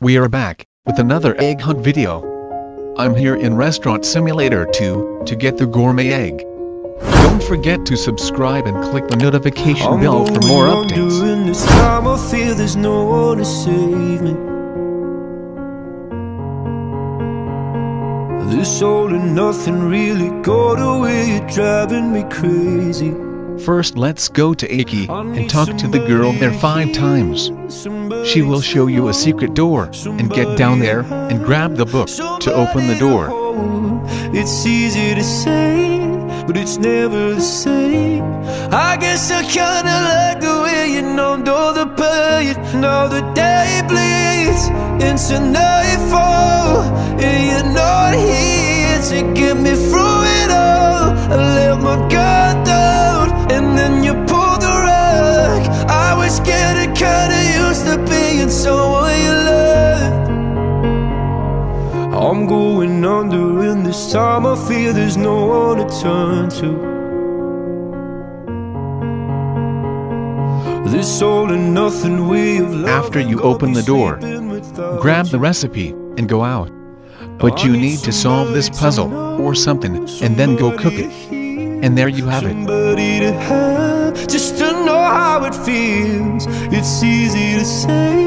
We are back with another egg hunt video. I'm here in Restaurant Simulator 2 to get the gourmet egg. Don't forget to subscribe and click the notification bell for more updates. This time I feel there's no one to save me. This all and nothing really got away, driving me crazy. First, let's go to Aiki and talk to the girl there 5 times. She will show you a secret door, and get down there and grab the book to open the door. It's easy to say, but it's never the same. I guess I kinda like the way you numbed all the pain. Now the day bleeds into nightfall, and you're not here to get me through it all. I let my guard down, and then you pulled the rug. I was getting kinda used to being someone you loved. I'm going under, and this time I fear there's no one to turn to. This all and nothing way of life. After you open the door, grab the recipe and go out. But you need to solve this puzzle or something and then go cook it. And there you have it. Just to know how it feels. It's easy to say,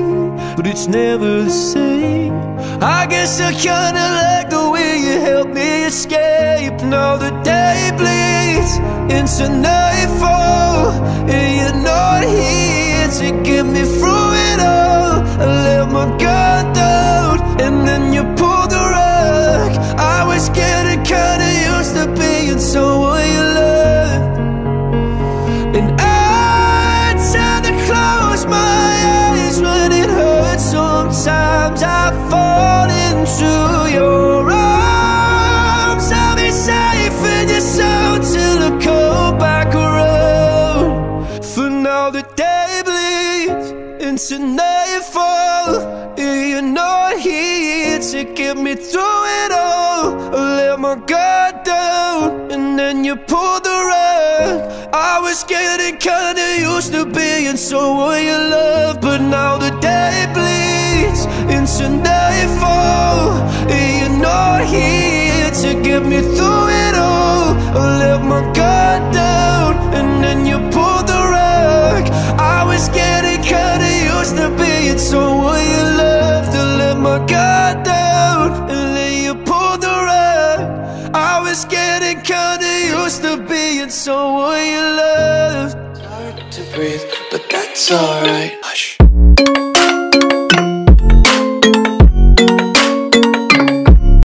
but it's never the same. I guess I kinda like the way you helped me escape. Now the day bleeds into nightfall, and you're not here to get me through it all. I let my guard down, and then you pulled the rug. I was getting kinda used to being someone you loved, and I tried to close my eyes when it hurts. Sometimes I fall into your arms. I'll be safe in your soul till I come back around. For now the day bleeds into nightfall, and you're not here to get me through it all. I let my guard down, and then you pulled the rug. I was getting kinda used to being someone you love, but now the day bleeds into nightfall, and you're not here to get me through it all. I let my guard down, and then you pulled the rug. I was getting kinda used to being someone you loved. I let my guard down, and then you pulled the rug. I was getting kinda used to being someone you loved. It's hard to breathe, but that's alright.